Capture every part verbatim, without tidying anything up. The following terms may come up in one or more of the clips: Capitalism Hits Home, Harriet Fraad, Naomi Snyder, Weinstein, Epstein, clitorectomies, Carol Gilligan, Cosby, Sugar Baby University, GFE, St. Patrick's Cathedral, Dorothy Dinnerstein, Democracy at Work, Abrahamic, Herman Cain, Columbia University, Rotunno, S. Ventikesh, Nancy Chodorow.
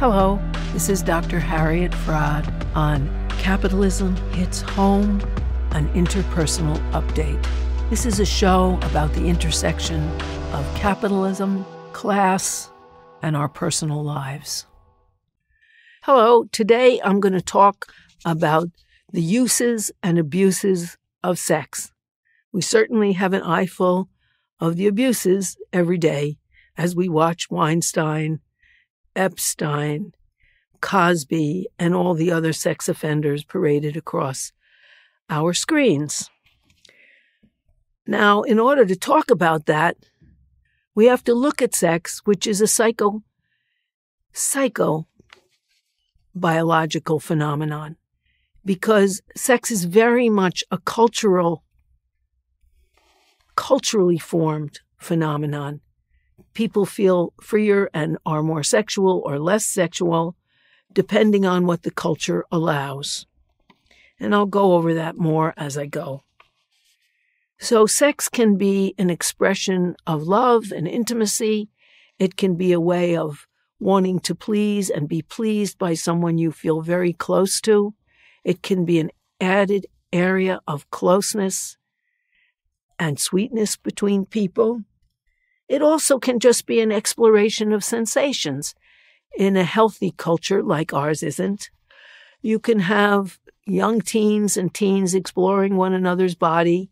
Hello, this is Doctor Harriet Fraad on Capitalism Hits Home, an interpersonal update. This is a show about the intersection of capitalism, class, and our personal lives. Hello, today I'm going to talk about the uses and abuses of sex. We certainly have an eyeful of the abuses every day as we watch Weinstein, Epstein, Cosby, and all the other sex offenders paraded across our screens. Now, in order to talk about that, we have to look at sex, which is a psycho, psycho biological phenomenon, because sex is very much a cultural, culturally formed phenomenon. People feel freer and are more sexual or less sexual, depending on what the culture allows. And I'll go over that more as I go. So sex can be an expression of love and intimacy. It can be a way of wanting to please and be pleased by someone you feel very close to. It can be an added area of closeness and sweetness between people. It also can just be an exploration of sensations. In a healthy culture like ours isn't, you can have young teens and teens exploring one another's body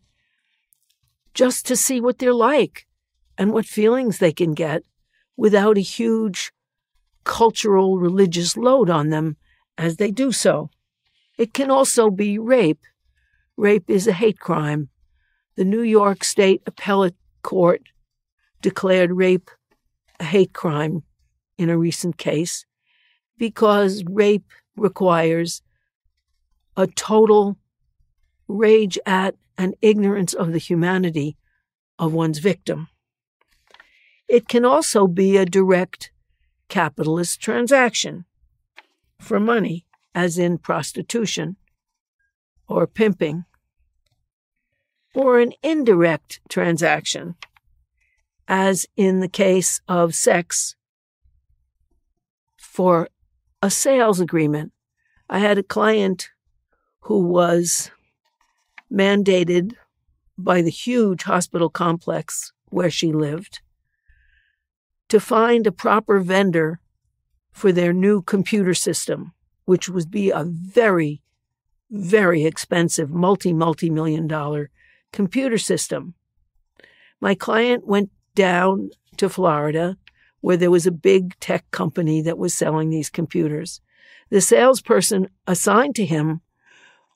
just to see what they're like and what feelings they can get without a huge cultural religious load on them as they do so. It can also be rape. Rape is a hate crime. The New York State Appellate Court declared rape a hate crime in a recent case because rape requires a total rage at and ignorance of the humanity of one's victim. It can also be a direct capitalist transaction for money, as in prostitution or pimping, or an indirect transaction, as in the case of sex, for a sales agreement. I had a client who was mandated by the huge hospital complex where she lived to find a proper vendor for their new computer system, which would be a very, very expensive, multi, multi-million dollar computer system. My client went down to Florida, where there was a big tech company that was selling these computers. The salesperson assigned to him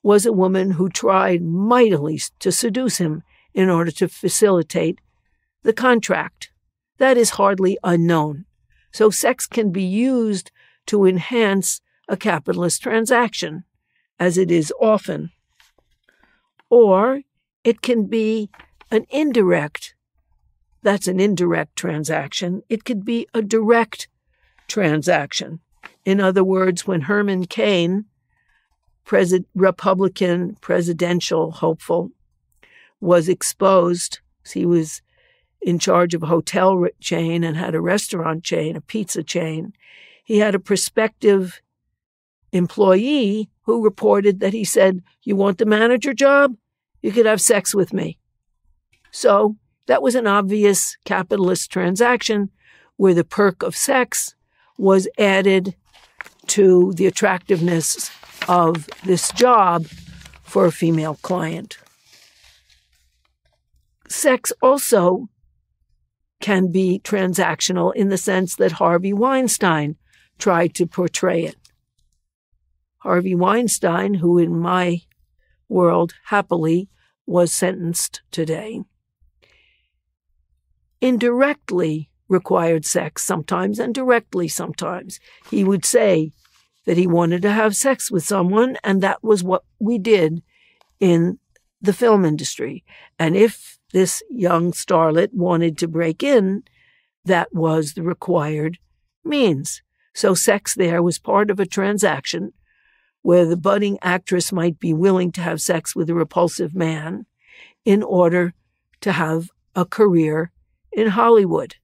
was a woman who tried mightily to seduce him in order to facilitate the contract. That is hardly unknown. So sex can be used to enhance a capitalist transaction, as it is often. Or it can be an indirect That's an indirect transaction. It could be a direct transaction. In other words, when Herman Cain, president, Republican presidential hopeful, was exposed, he was in charge of a hotel chain and had a restaurant chain, a pizza chain. He had a prospective employee who reported that he said, "You want the manager job? You could have sex with me." So that was an obvious capitalist transaction where the perk of sex was added to the attractiveness of this job for a female client. Sex also can be transactional in the sense that Harvey Weinstein tried to portray it. Harvey Weinstein, who in my world happily was sentenced today, indirectly required sex sometimes and directly sometimes. He would say that he wanted to have sex with someone, and that was what we did in the film industry. And if this young starlet wanted to break in, that was the required means. So sex there was part of a transaction where the budding actress might be willing to have sex with a repulsive man in order to have a career in Hollywood.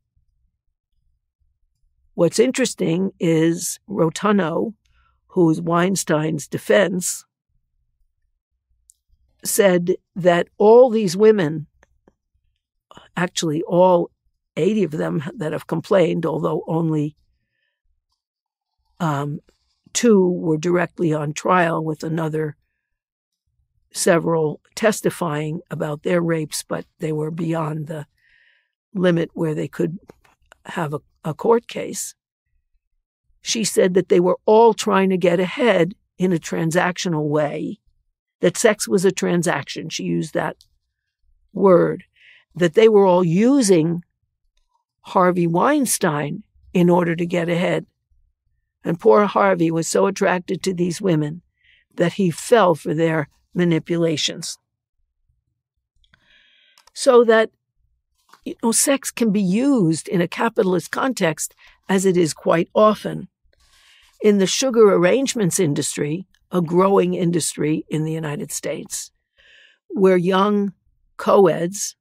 What's interesting is Rotunno, who's Weinstein's defense, said that all these women, actually all eighty of them that have complained, although only um, two were directly on trial with another several testifying about their rapes, but they were beyond the limit where they could have a, a court case. She said that they were all trying to get ahead in a transactional way, that sex was a transaction. She used that word, that they were all using Harvey Weinstein in order to get ahead. And poor Harvey was so attracted to these women that he fell for their manipulations. So that, you know, sex can be used in a capitalist context, as it is quite often. In the sugar arrangements industry, a growing industry in the United States, where young co-eds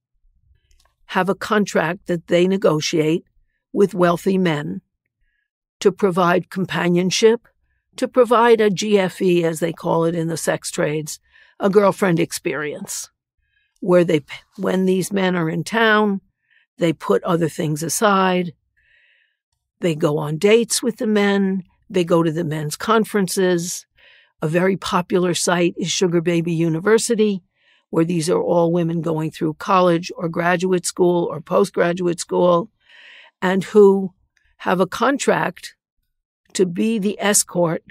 have a contract that they negotiate with wealthy men to provide companionship, to provide a G F E, as they call it in the sex trades, a girlfriend experience, where they, when these men are in town, they put other things aside, they go on dates with the men, they go to the men's conferences. A very popular site is Sugar Baby University, where these are all women going through college or graduate school or postgraduate school, and who have a contract to be the escort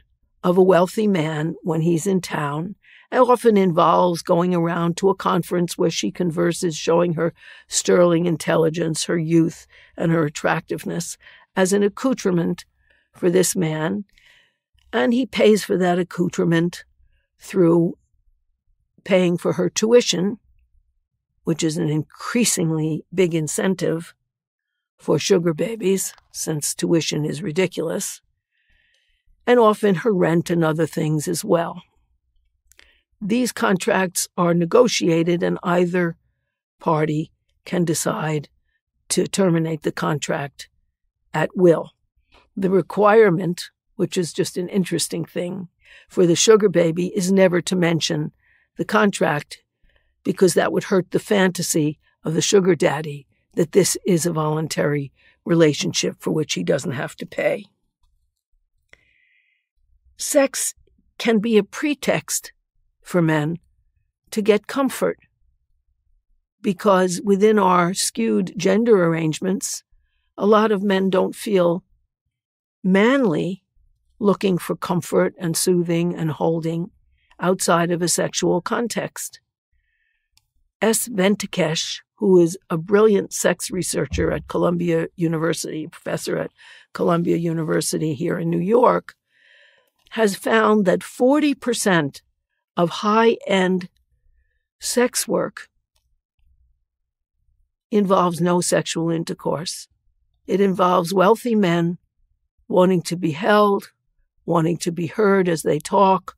of a wealthy man when he's in town. It often involves going around to a conference where she converses, showing her sterling intelligence, her youth, and her attractiveness as an accoutrement for this man. And he pays for that accoutrement through paying for her tuition, which is an increasingly big incentive for sugar babies, since tuition is ridiculous, and often her rent and other things as well. These contracts are negotiated, and either party can decide to terminate the contract at will. The requirement, which is just an interesting thing, for the sugar baby is never to mention the contract, because that would hurt the fantasy of the sugar daddy that this is a voluntary relationship for which he doesn't have to pay. Sex can be a pretext for men to get comfort, because within our skewed gender arrangements, a lot of men don't feel manly looking for comfort and soothing and holding outside of a sexual context. S. Ventikesh, who is a brilliant sex researcher at Columbia University, professor at Columbia University here in New York, has found that forty percent of high-end sex work involves no sexual intercourse. It involves wealthy men wanting to be held, wanting to be heard as they talk,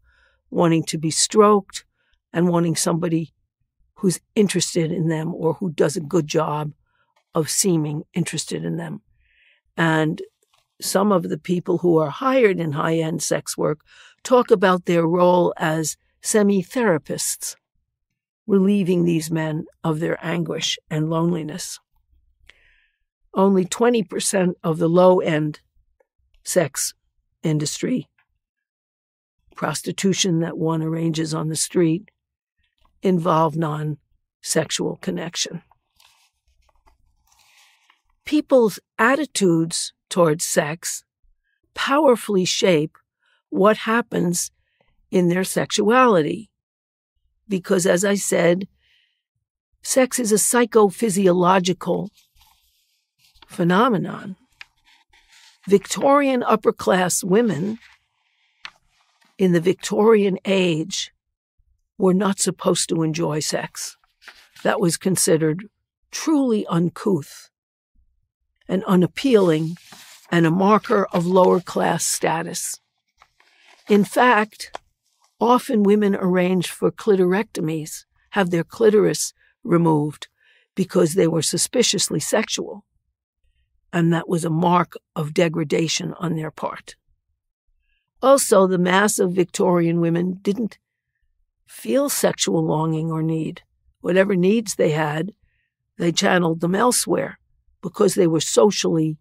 wanting to be stroked, and wanting somebody who's interested in them or who does a good job of seeming interested in them. And some of the people who are hired in high-end sex work talk about their role as semi-therapists, relieving these men of their anguish and loneliness. Only twenty percent of the low-end sex industry, prostitution that one arranges on the street, involve non-sexual connection. People's attitudes towards sex powerfully shape what happens in their sexuality, because, as I said, sex is a psychophysiological phenomenon. Victorian upper-class women in the Victorian age were not supposed to enjoy sex. That was considered truly uncouth and unappealing and a marker of lower-class status. In fact, often women arranged for clitorectomies, have their clitoris removed, because they were suspiciously sexual. and that was a mark of degradation on their part. Also, the mass of Victorian women didn't feel sexual longing or need. Whatever needs they had, they channeled them elsewhere because they were socially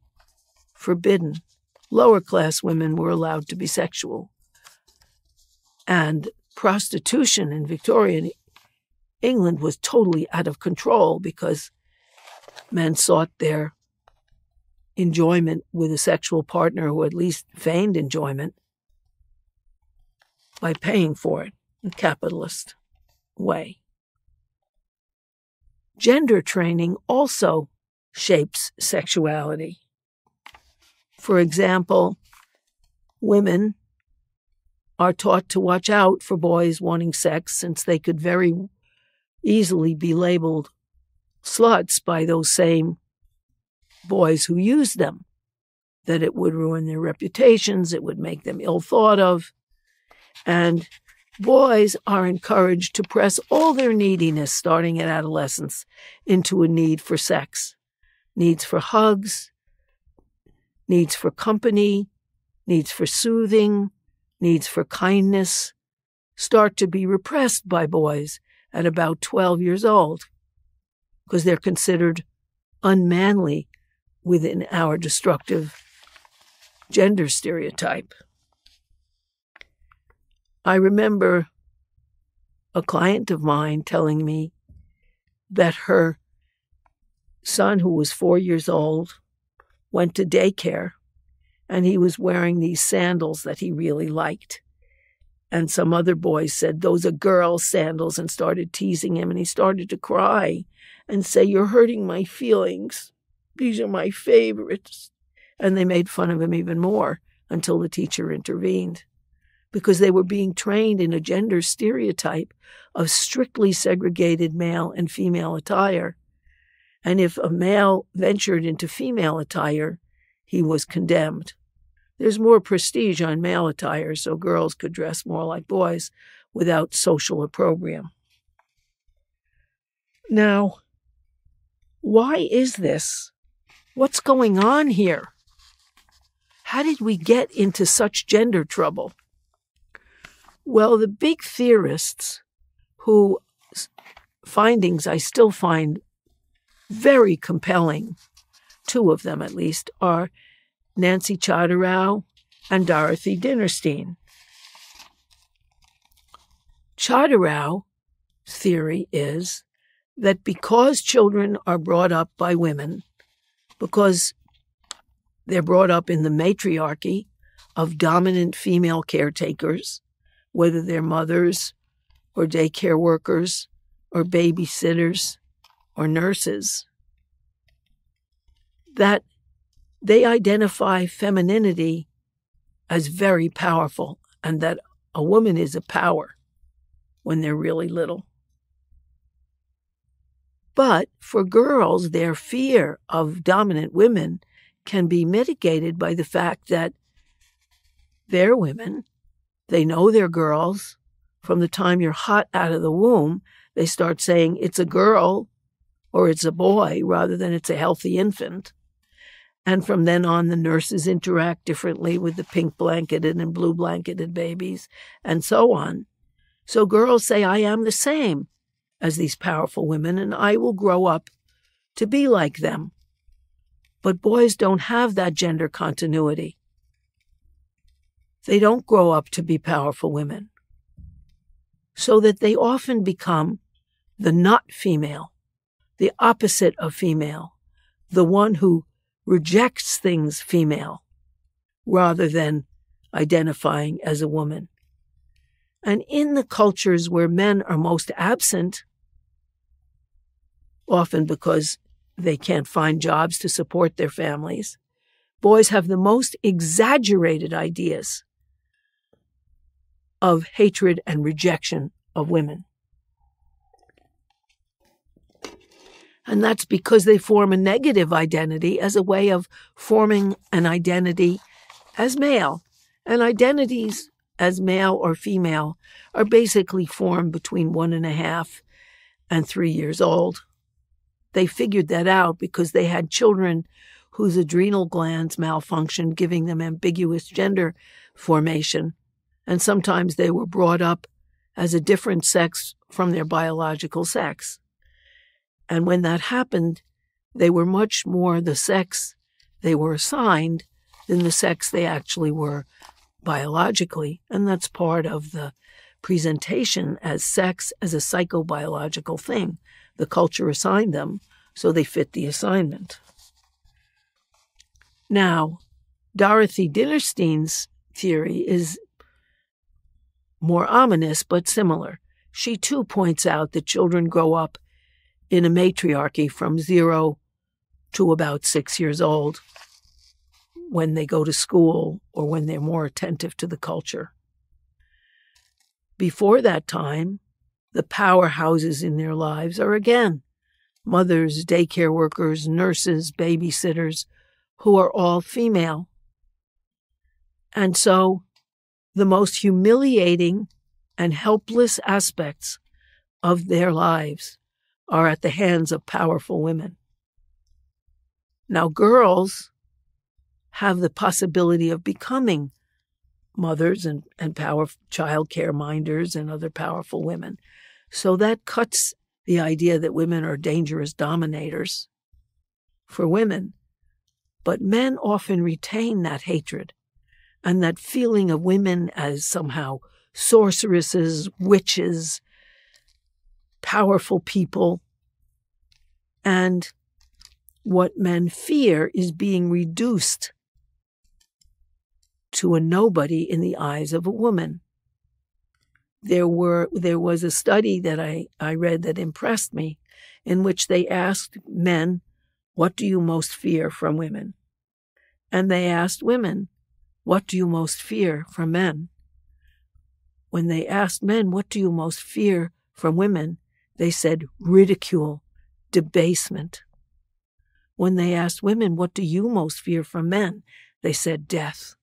forbidden. Lower-class women were allowed to be sexual. And prostitution in Victorian England was totally out of control because men sought their enjoyment with a sexual partner who at least feigned enjoyment by paying for it in a capitalist way. Gender training also shapes sexuality. For example, women are taught to watch out for boys wanting sex since they could very easily be labeled sluts by those same boys who used them, that it would ruin their reputations, it would make them ill thought of. And boys are encouraged to press all their neediness, starting at adolescence, into a need for sex. Needs for hugs, needs for company, needs for soothing, needs for kindness, start to be repressed by boys at about twelve years old because they're considered unmanly within our destructive gender stereotype. I remember a client of mine telling me that her son, who was four years old, went to daycare, and he was wearing these sandals that he really liked. And some other boys said, "Those are girl sandals," and started teasing him, and he started to cry and say, "You're hurting my feelings. These are my favorites." And they made fun of him even more until the teacher intervened, because they were being trained in a gender stereotype of strictly segregated male and female attire. And if a male ventured into female attire, he was condemned. There's more prestige on male attire, so girls could dress more like boys without social opprobrium. Now, why is this? What's going on here? How did we get into such gender trouble? Well, the big theorists, whose findings I still find very compelling, two of them at least, are Nancy Chodorow and Dorothy Dinnerstein. Chodorow's theory is that because children are brought up by women, because they're brought up in the matriarchy of dominant female caretakers, whether they're mothers or daycare workers or babysitters or nurses, that they identify femininity as very powerful, and that a woman is a power when they're really little. But for girls, their fear of dominant women can be mitigated by the fact that they're women, they know they're girls. From the time you're hot out of the womb, they start saying it's a girl or it's a boy rather than it's a healthy infant. And from then on, the nurses interact differently with the pink-blanketed and blue-blanketed babies, and so on. So girls say, "I am the same as these powerful women, and I will grow up to be like them." But boys don't have that gender continuity. They don't grow up to be powerful women, so that they often become the not female, the opposite of female, the one who rejects things female rather than identifying as a woman. And in the cultures where men are most absent, often because they can't find jobs to support their families, boys have the most exaggerated ideas of hatred and rejection of women. And that's because they form a negative identity as a way of forming an identity as male. And identities as male or female are basically formed between one and a half and three years old. They figured that out because they had children whose adrenal glands malfunctioned, giving them ambiguous gender formation, and sometimes they were brought up as a different sex from their biological sex. And when that happened, they were much more the sex they were assigned than the sex they actually were biologically, and that's part of the presentation as sex as a psychobiological thing. The culture assigned them, so they fit the assignment. Now, Dorothy Dinnerstein's theory is more ominous but similar. She too points out that children grow up in a matriarchy from zero to about six years old when they go to school or when they're more attentive to the culture. Before that time, the powerhouses in their lives are again mothers, daycare workers, nurses, babysitters, who are all female. And so the most humiliating and helpless aspects of their lives are at the hands of powerful women. Now, girls have the possibility of becoming mothers and, and power, child care minders and other powerful women. So that cuts the idea that women are dangerous dominators for women. But men often retain that hatred and that feeling of women as somehow sorceresses, witches, powerful people. And what men fear is being reduced to a nobody in the eyes of a woman. There were there was a study that I, I read that impressed me, in which they asked men, what do you most fear from women? And they asked women, what do you most fear from men? When they asked men, what do you most fear from women? They said ridicule, debasement. When they asked women, what do you most fear from men? They said death.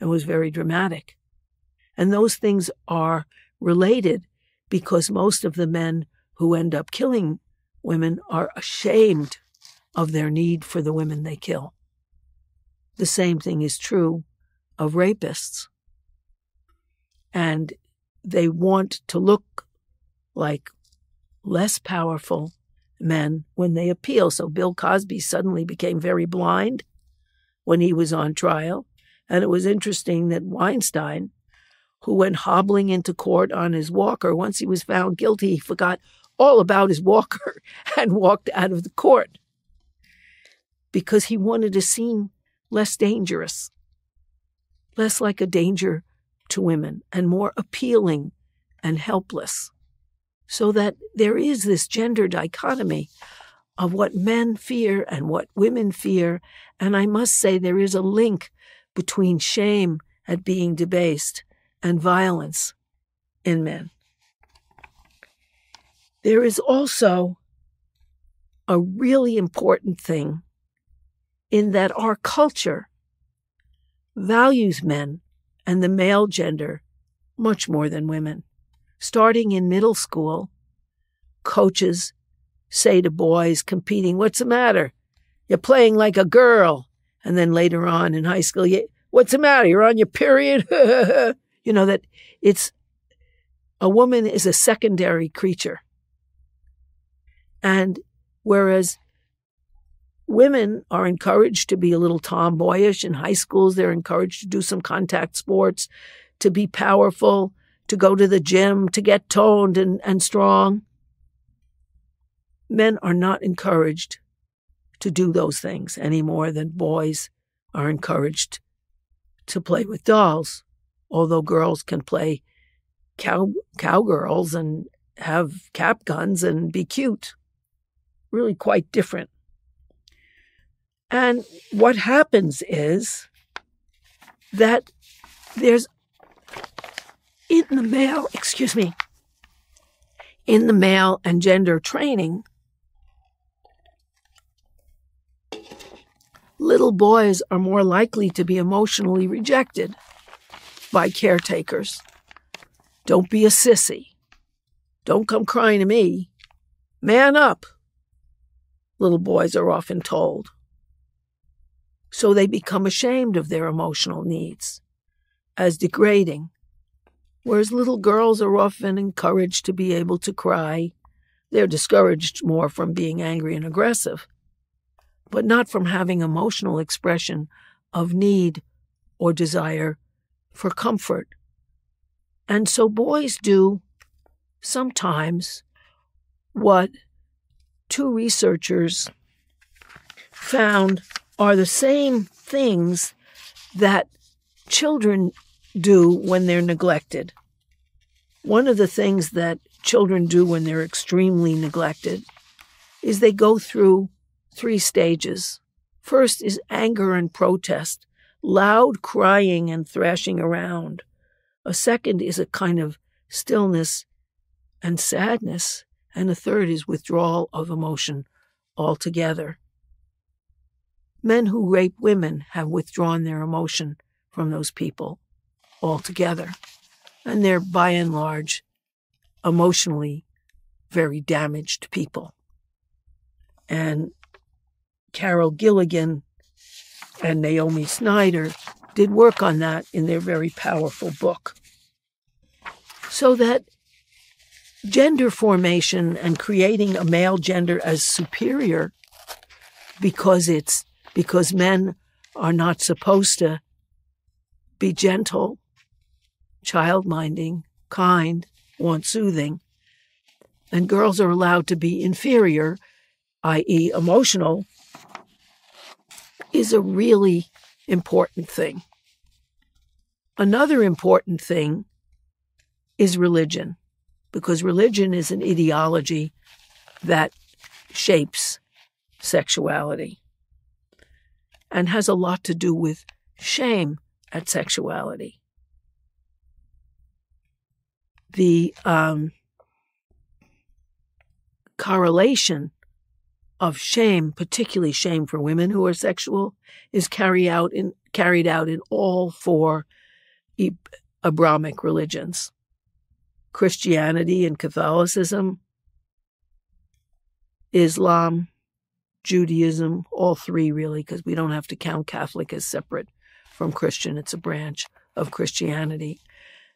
It was very dramatic. And those things are related because most of the men who end up killing women are ashamed of their need for the women they kill. The same thing is true of rapists. And they want to look like less powerful men when they appeal. So Bill Cosby suddenly became very blind when he was on trial. And it was interesting that Weinstein, who went hobbling into court on his walker, once he was found guilty, he forgot all about his walker and walked out of the court, because he wanted to seem less dangerous, less like a danger to women, and more appealing and helpless. So that there is this gender dichotomy of what men fear and what women fear, and I must say there is a link between shame at being debased and violence in men. There is also a really important thing in that our culture values men and the male gender much more than women. Starting in middle school, coaches say to boys competing, what's the matter? You're playing like a girl. And then later on in high school, what's the matter? You're on your period? You know, that it's, a woman is a secondary creature. And whereas women are encouraged to be a little tomboyish in high schools. They're encouraged to do some contact sports, to be powerful, to go to the gym, to get toned and, and strong. Men are not encouraged to do those things any more than boys are encouraged to play with dolls, although girls can play cow cowgirls and have cap guns and be cute. Really quite different. And what happens is that there's, in the male, excuse me, in the male and gender training, little boys are more likely to be emotionally rejected by caretakers. Don't be a sissy. Don't come crying to me. Man up, little boys are often told. so they become ashamed of their emotional needs, as degrading. Whereas little girls are often encouraged to be able to cry, they're discouraged more from being angry and aggressive, but not from having emotional expression of need or desire for comfort. And so boys do sometimes what two researchers found are the same things that children do when they're neglected. One of the things that children do when they're extremely neglected is they go through three stages. First is anger and protest, loud crying and thrashing around. A second is a kind of stillness and sadness. And a third is withdrawal of emotion altogether. Men who rape women have withdrawn their emotion from those people altogether, and they're by and large emotionally very damaged people. And Carol Gilligan and Naomi Snyder did work on that in their very powerful book. So that gender formation and creating a male gender as superior because it's because men are not supposed to be gentle, child-minding, kind, want soothing, and girls are allowed to be inferior, that is emotional, is a really important thing. Another important thing is religion, because religion is an ideology that shapes sexuality and has a lot to do with shame at sexuality. The um, correlation of shame, particularly shame for women who are sexual, is carried out in, carried out in all four Abrahamic religions: Christianity and Catholicism, Islam, Judaism, all three really, because we don't have to count Catholic as separate from Christian. It's a branch of Christianity.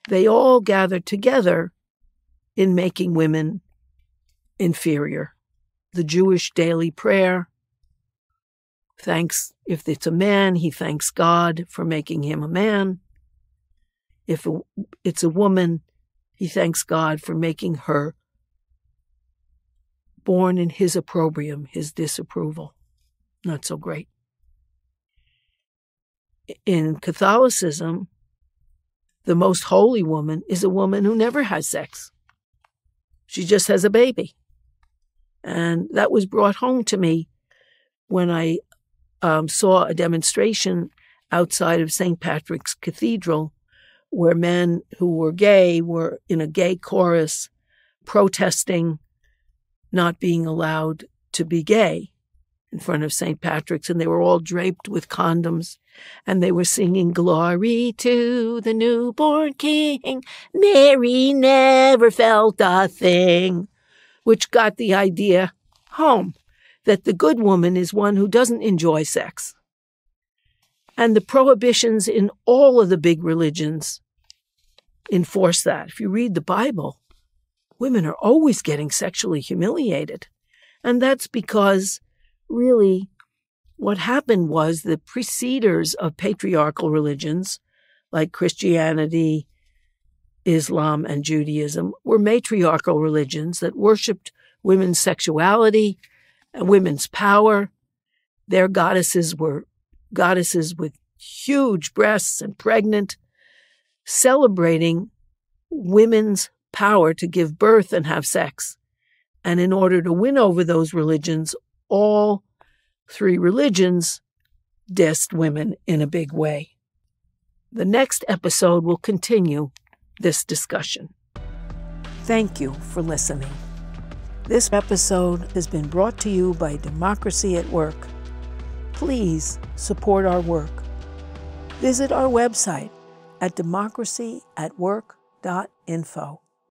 They all gather together in making women inferior. The Jewish daily prayer, thanks, if it's a man, he thanks God for making him a man. If it's a woman, he thanks God for making her born in his opprobrium, his disapproval. Not so great. In Catholicism, the most holy woman is a woman who never has sex. She just has a baby. And that was brought home to me when I um, saw a demonstration outside of Saint Patrick's Cathedral where men who were gay were in a gay chorus protesting not being allowed to be gay in front of Saint Patrick's, and they were all draped with condoms, and they were singing, "Glory to the newborn king, Mary never felt a thing," which got the idea home that the good woman is one who doesn't enjoy sex. And the prohibitions in all of the big religions enforce that. If you read the Bible, women are always getting sexually humiliated. And that's because really, what happened was the preceders of patriarchal religions, like Christianity, Islam, and Judaism, were matriarchal religions that worshipped women's sexuality and women's power. Their goddesses were goddesses with huge breasts and pregnant, celebrating women's power to give birth and have sex. And in order to win over those religions, all three religions dissed women in a big way. The next episode will continue this discussion. Thank you for listening. This episode has been brought to you by Democracy at Work. Please support our work. Visit our website at democracy at work dot info.